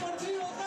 One, two,